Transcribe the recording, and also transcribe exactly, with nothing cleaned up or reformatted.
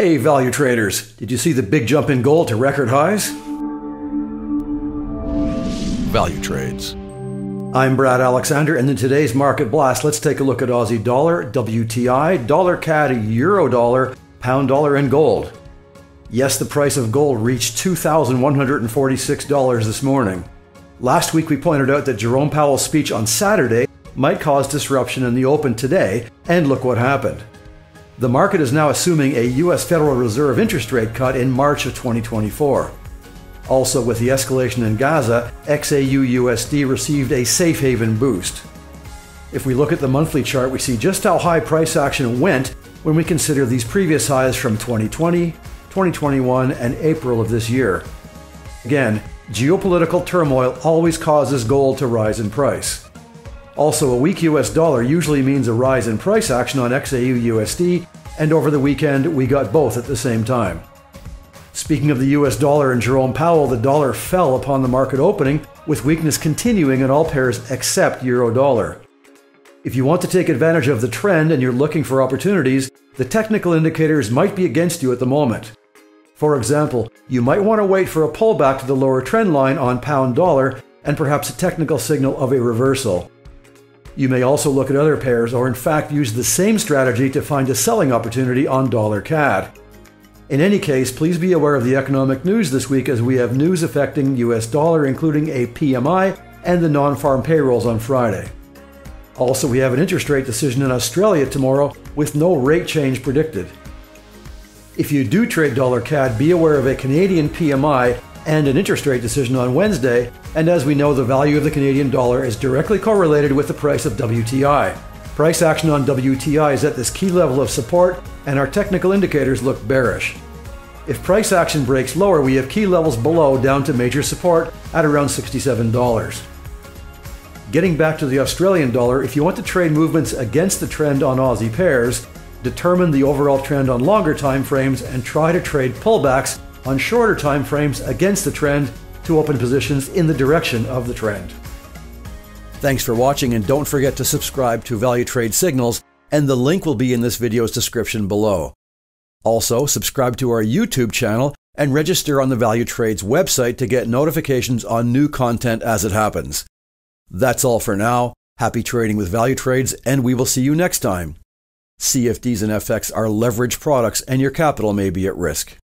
Hey value traders, did you see the big jump in gold to record highs? Value Trades. I'm Brad Alexander, and in today's Market Blast, let's take a look at Aussie dollar, W T I, dollar C A D, euro dollar, pound dollar, and gold. Yes, the price of gold reached two thousand one hundred forty-six dollars this morning. Last week we pointed out that Jerome Powell's speech on Saturday might cause disruption in the open today, and look what happened. The market is now assuming a U S Federal Reserve interest rate cut in March of twenty twenty-four. Also, with the escalation in Gaza, X A U U S D received a safe haven boost. If we look at the monthly chart, we see just how high price action went when we consider these previous highs from twenty twenty, twenty twenty-one, and April of this year. Again, geopolitical turmoil always causes gold to rise in price. Also, a weak U S dollar usually means a rise in price action on X A U U S D, and over the weekend, we got both at the same time. Speaking of the U S dollar and Jerome Powell, the dollar fell upon the market opening, with weakness continuing in all pairs except euro dollar. If you want to take advantage of the trend and you're looking for opportunities, the technical indicators might be against you at the moment. For example, you might want to wait for a pullback to the lower trend line on pound dollar and perhaps a technical signal of a reversal. You may also look at other pairs, or in fact use the same strategy to find a selling opportunity on dollar C A D. In any case, please be aware of the economic news this week, as we have news affecting U S dollar, including a P M I and the non-farm payrolls on Friday. Also, we have an interest rate decision in Australia tomorrow with no rate change predicted. If you do trade dollar C A D, be aware of a Canadian P M I and an interest rate decision on Wednesday, and as we know, the value of the Canadian dollar is directly correlated with the price of W T I. Price action on W T I is at this key level of support, and our technical indicators look bearish. If price action breaks lower, we have key levels below down to major support at around sixty-seven dollars. Getting back to the Australian dollar, if you want to trade movements against the trend on Aussie pairs, determine the overall trend on longer time frames and try to trade pullbacks on shorter time frames against the trend to open positions in the direction of the trend. Thanks for watching, and don't forget to subscribe to Valutrades Signals, and the link will be in this video's description below. Also, subscribe to our YouTube channel and register on the Valutrades website to get notifications on new content as it happens. That's all for now. Happy trading with Valutrades, and we will see you next time. C F Ds and F X are leveraged products, and your capital may be at risk.